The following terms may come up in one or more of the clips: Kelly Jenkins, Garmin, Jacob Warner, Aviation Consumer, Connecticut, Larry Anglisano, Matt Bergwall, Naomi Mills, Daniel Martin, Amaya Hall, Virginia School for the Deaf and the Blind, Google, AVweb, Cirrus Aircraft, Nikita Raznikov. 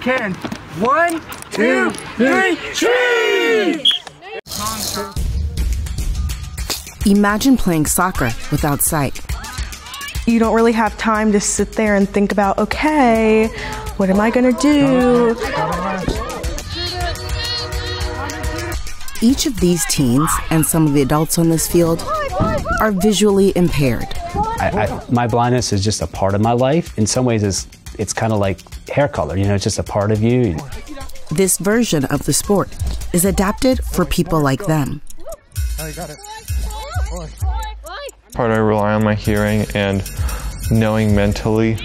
can. 1, 2, 3, trees! Imagine playing soccer without sight. You don't really have time to sit there and think about, okay, what am I gonna do? Each of these teens, and some of the adults on this field, are visually impaired. My blindness is just a part of my life. In some ways, it's kind of like hair color, you know, it's just a part of you. This version of the sport is adapted for people like them. Part I rely on my hearing, and knowing mentally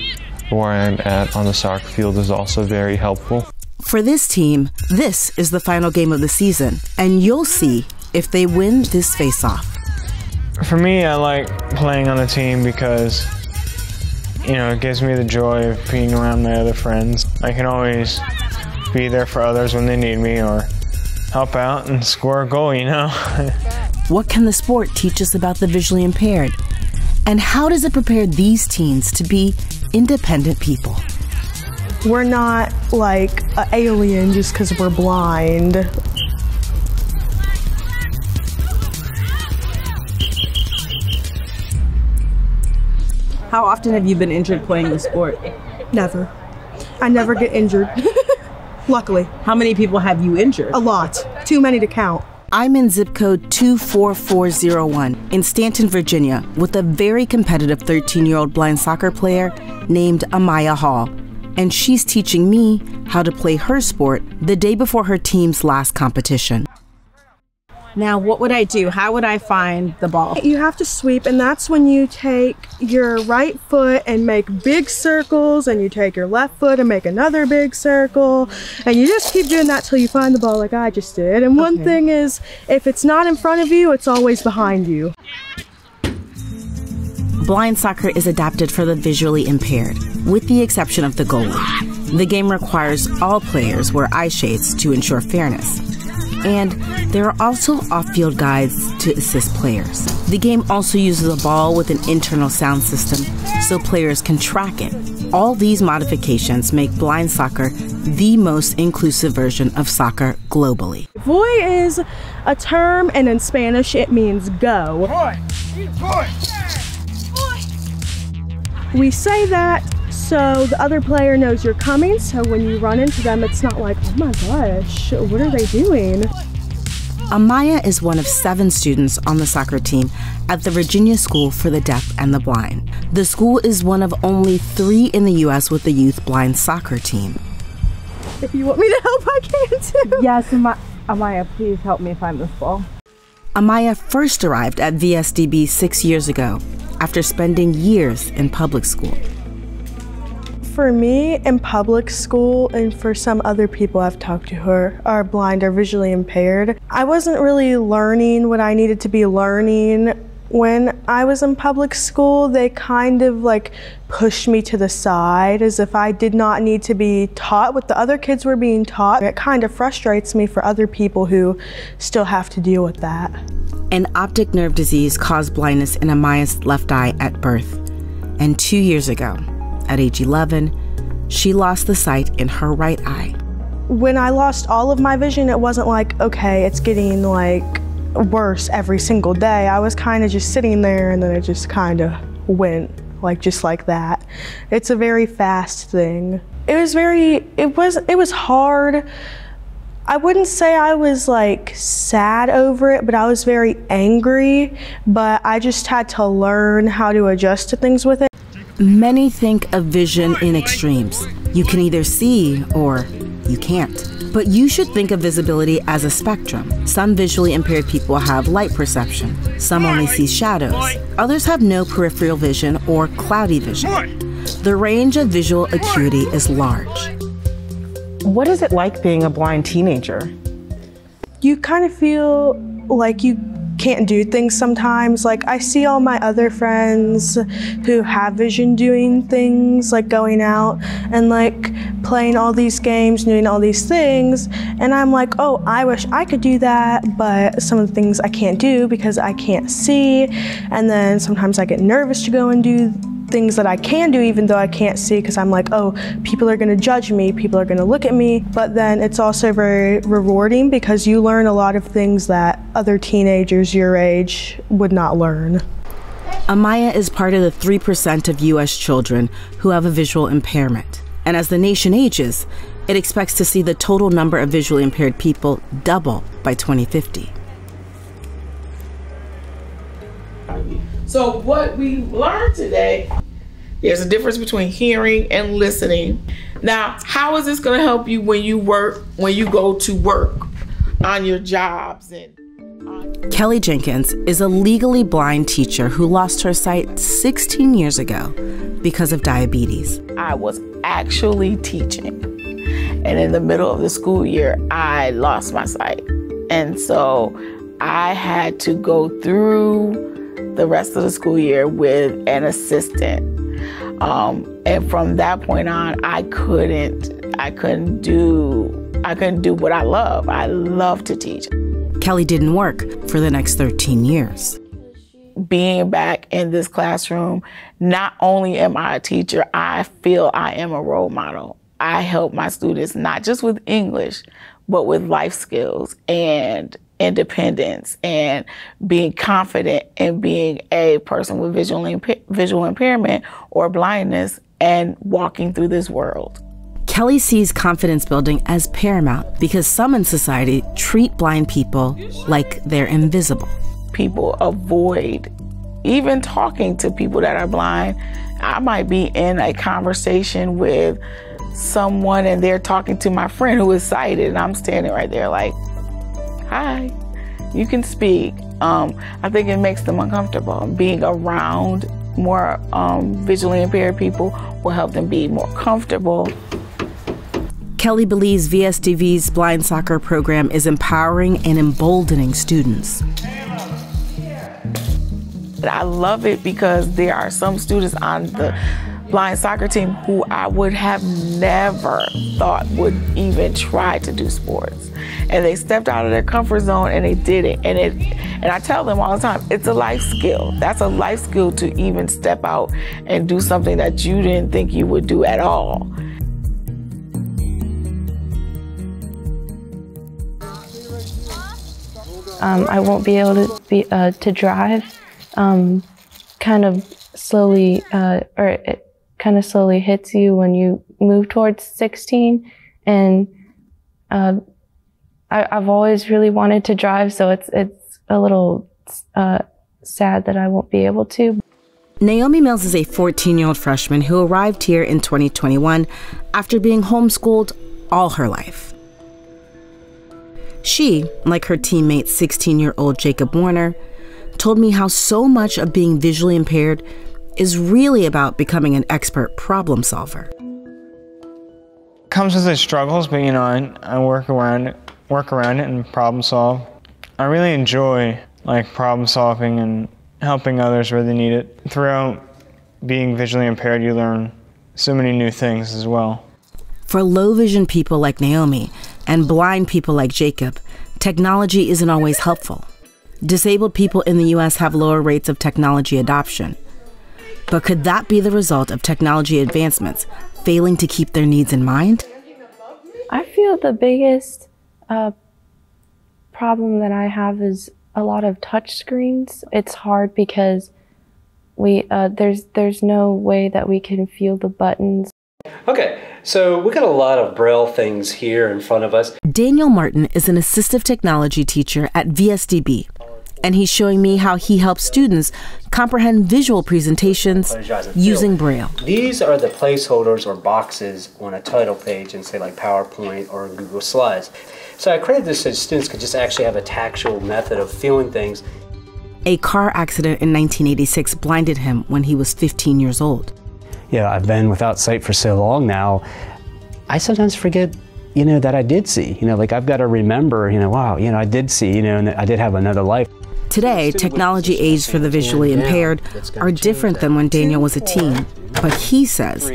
where I'm at on the soccer field is also very helpful. For this team, this is the final game of the season, and you'll see if they win this face-off. For me, I like playing on the team because, you know, it gives me the joy of being around my other friends. I can always be there for others when they need me or help out and score a goal, you know? What can the sport teach us about the visually impaired? And how does it prepare these teens to be independent people? We're not like an alien just because we're blind. How often have you been injured playing the sport? Never. I never get injured, luckily. How many people have you injured? A lot, too many to count. I'm in zip code 24401 in Stanton, Virginia, with a very competitive 13-year-old blind soccer player named Amaya Hall. And she's teaching me how to play her sport the day before her team's last competition. Now, what would I do? How would I find the ball? You have to sweep, and that's when you take your right foot and make big circles, and you take your left foot and make another big circle, and you just keep doing that till you find the ball like I just did. And one thing is, if it's not in front of you, it's always behind you. Blind soccer is adapted for the visually impaired, with the exception of the goalie. The game requires all players wear eye shades to ensure fairness. And there are also off-field guides to assist players. The game also uses a ball with an internal sound system so players can track it. All these modifications make blind soccer the most inclusive version of soccer globally. Voy is a term, and in Spanish it means go. Voy. Voy. We say that so the other player knows you're coming, so when you run into them, it's not like, oh my gosh, what are they doing? Amaya is one of 7 students on the soccer team at the Virginia School for the Deaf and the Blind. The school is one of only 3 in the U.S. with a youth blind soccer team. If you want me to help, I can too. Yes, Amaya, please help me find this ball. Amaya first arrived at VSDB 6 years ago after spending years in public school. For me, in public school, and for some other people I've talked to who are blind or visually impaired, I wasn't really learning what I needed to be learning. When I was in public school, they kind of like pushed me to the side as if I did not need to be taught what the other kids were being taught. It kind of frustrates me for other people who still have to deal with that. An optic nerve disease caused blindness in Amaya's left eye at birth. And 2 years ago, at age 11, she lost the sight in her right eye. When I lost all of my vision, it wasn't like, okay, it's getting like worse every single day. I was kind of just sitting there, and then it just kind of went like just like that. It's a very fast thing. It was hard. I wouldn't say I was like sad over it, but I was very angry, but I just had to learn how to adjust to things with it. Many think of vision in extremes. You can either see or you can't. But you should think of visibility as a spectrum. Some visually impaired people have light perception. Some only see shadows. Others have no peripheral vision or cloudy vision. The range of visual acuity is large. What is it like being a blind teenager? You kind of feel like you can't do things sometimes. Like, I see all my other friends who have vision doing things, like going out and like playing all these games, doing all these things, and I'm like, oh, I wish I could do that, but some of the things I can't do because I can't see. And then sometimes I get nervous to go and do things that I can do even though I can't see, because I'm like, oh, people are going to judge me, people are going to look at me. But then it's also very rewarding because you learn a lot of things that other teenagers your age would not learn. Amaya is part of the 3% of U.S. children who have a visual impairment. And as the nation ages, it expects to see the total number of visually impaired people double by 2050. So what we learned today, there's a difference between hearing and listening. Now, how is this going to help you when you work, when you go to work on your jobs? Kelly Jenkins is a legally blind teacher who lost her sight 16 years ago because of diabetes. I was actually teaching, and in the middle of the school year, I lost my sight. And so I had to go through the rest of the school year with an assistant. And from that point on, I couldn't do what I love. I love to teach. Kelly didn't work for the next 13 years. Being back in this classroom, not only am I a teacher, I feel I am a role model. I help my students not just with English, but with life skills and independence and being confident and being a person with visual impairment or blindness and walking through this world. Kelly sees confidence building as paramount because some in society treat blind people like they're invisible. People avoid even talking to people that are blind. I might be in a conversation with someone and they're talking to my friend who is sighted, and I'm standing right there like, hi, you can speak. I think it makes them uncomfortable. Being around more visually impaired people will help them be more comfortable. Kelly believes VSDV's blind soccer program is empowering and emboldening students. I love it because there are some students on the blind soccer team who I would have never thought would even try to do sports. And they stepped out of their comfort zone and they did it. And I tell them all the time, it's a life skill. That's a life skill to even step out and do something that you didn't think you would do at all. I won't be able to drive. It kind of slowly hits you when you move towards 16. And I've always really wanted to drive, so it's a little sad that I won't be able to. Naomi Mills is a 14-year-old freshman who arrived here in 2021 after being homeschooled all her life. She, like her teammate 16-year-old Jacob Warner, told me how so much of being visually impaired is really about becoming an expert problem solver. It comes with its struggles, but you know, I work around it and problem solve. I really enjoy like problem solving and helping others where they need it. Throughout being visually impaired, you learn so many new things as well. For low vision people like Naomi and blind people like Jacob, technology isn't always helpful. Disabled people in the U.S. have lower rates of technology adoption. But could that be the result of technology advancements failing to keep their needs in mind? I feel the biggest problem that I have is a lot of touch screens. It's hard because there's no way that we can feel the buttons. Okay, so we got a lot of Braille things here in front of us. Daniel Martin is an assistive technology teacher at VSDB. And he's showing me how he helps students comprehend visual presentations using Braille. These are the placeholders or boxes on a title page in, say, like PowerPoint or Google Slides. So I created this so students could just actually have a tactile method of feeling things. A car accident in 1986 blinded him when he was 15 years old. Yeah, I've been without sight for so long now, I sometimes forget, you know, that I did see. You know, like I've got to remember, you know, wow, you know, I did see, you know, and I did have another life. Today, technology aids for the visually impaired are different than when Daniel was a teen, but he says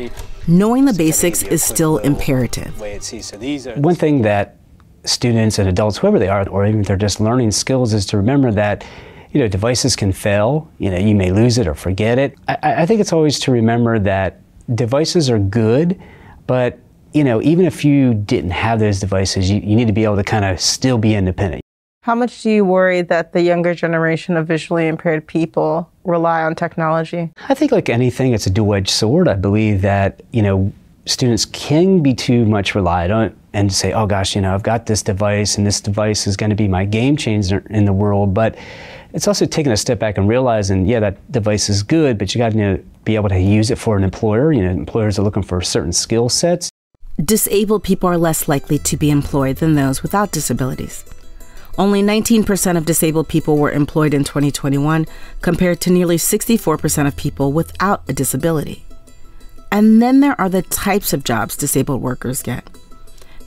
knowing the basics is still imperative. One thing that students and adults, whoever they are, or even if they're just learning skills, is to remember that you know, devices can fail. You know, you may lose it or forget it. I think it's always to remember that devices are good, but, you know, even if you didn't have those devices, you need to be able to kind of still be independent. How much do you worry that the younger generation of visually impaired people rely on technology? I think, like anything, it's a dual-edged sword. I believe that, you know, students can be too much relied on and say, oh gosh, you know, I've got this device and this device is going to be my game changer in the world. But it's also taking a step back and realizing, yeah, that device is good, but you got to, you know, be able to use it for an employer. You know, employers are looking for certain skill sets. Disabled people are less likely to be employed than those without disabilities. Only 19% of disabled people were employed in 2021, compared to nearly 64% of people without a disability. And then there are the types of jobs disabled workers get.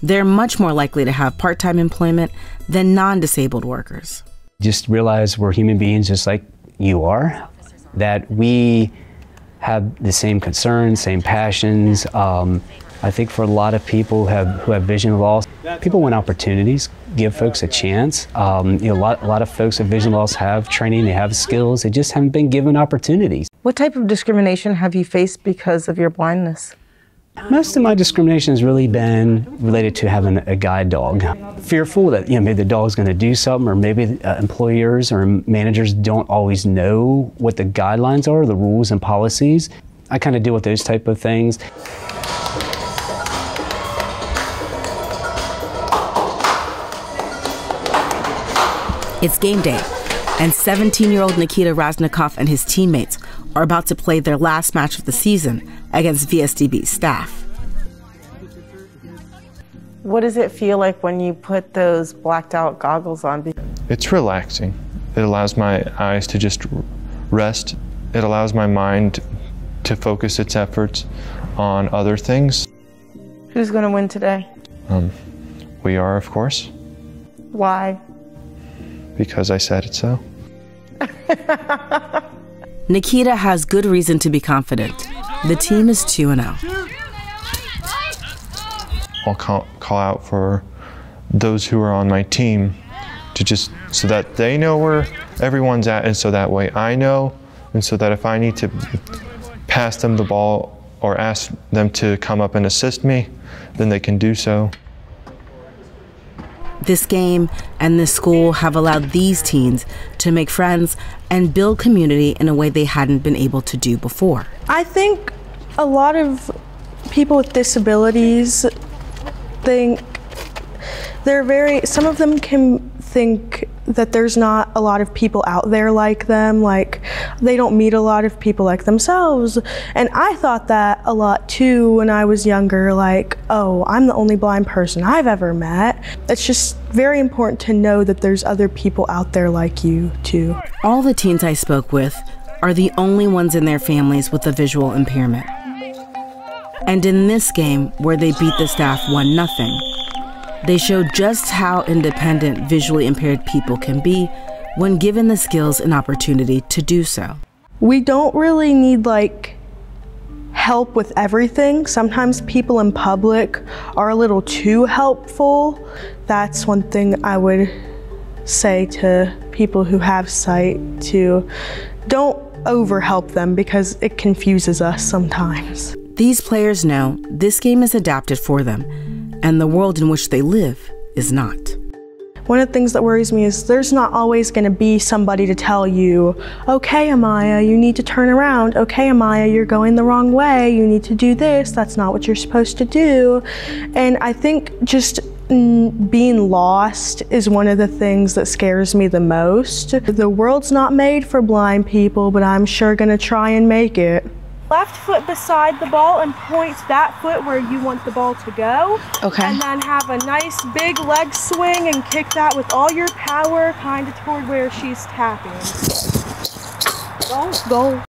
They're much more likely to have part-time employment than non-disabled workers. Just realize we're human beings just like you are, that we have the same concerns, same passions. I think for a lot of people who have vision loss, people want opportunities, give folks a chance. You know, a lot of folks with vision loss have training, they have skills, they just haven't been given opportunities. What type of discrimination have you faced because of your blindness? Most of my discrimination has really been related to having a guide dog. Fearful that, you know, maybe the dog's going to do something, or maybe employers or managers don't always know what the guidelines are, the rules and policies. I kind of deal with those type of things. It's game day, and 17-year-old Nikita Raznikov and his teammates are about to play their last match of the season against VSDB staff. What does it feel like when you put those blacked-out goggles on? It's relaxing. It allows my eyes to just rest. It allows my mind to focus its efforts on other things. Who's going to win today? We are, of course. Why? Because I said it so. Nikita has good reason to be confident. The team is 2-0. I'll call out for those who are on my team to just, so that they know where everyone's at, and so that way I know, and so that if I need to pass them the ball or ask them to come up and assist me, then they can do so. This game and this school have allowed these teens to make friends and build community in a way they hadn't been able to do before. I think a lot of people with disabilities think they're some of them can think that there's not a lot of people out there like them, like they don't meet a lot of people like themselves. And I thought that a lot too when I was younger, like, oh, I'm the only blind person I've ever met. It's just very important to know that there's other people out there like you too. All the teens I spoke with are the only ones in their families with a visual impairment. And in this game, where they beat the staff 1-0, they show just how independent visually impaired people can be when given the skills and opportunity to do so. We don't really need, like, help with everything. Sometimes people in public are a little too helpful. That's one thing I would say to people who have sight, to don't overhelp them, because it confuses us sometimes. These players know this game is adapted for them, and the world in which they live is not. One of the things that worries me is there's not always going to be somebody to tell you, okay, Amaya, you need to turn around. Okay, Amaya, you're going the wrong way. You need to do this. That's not what you're supposed to do. And I think just being lost is one of the things that scares me the most. The world's not made for blind people, but I'm sure going to try and make it. Left foot beside the ball and point that foot where you want the ball to go. Okay. And then have a nice big leg swing and kick that with all your power kind of toward where she's tapping. Goal. Goal.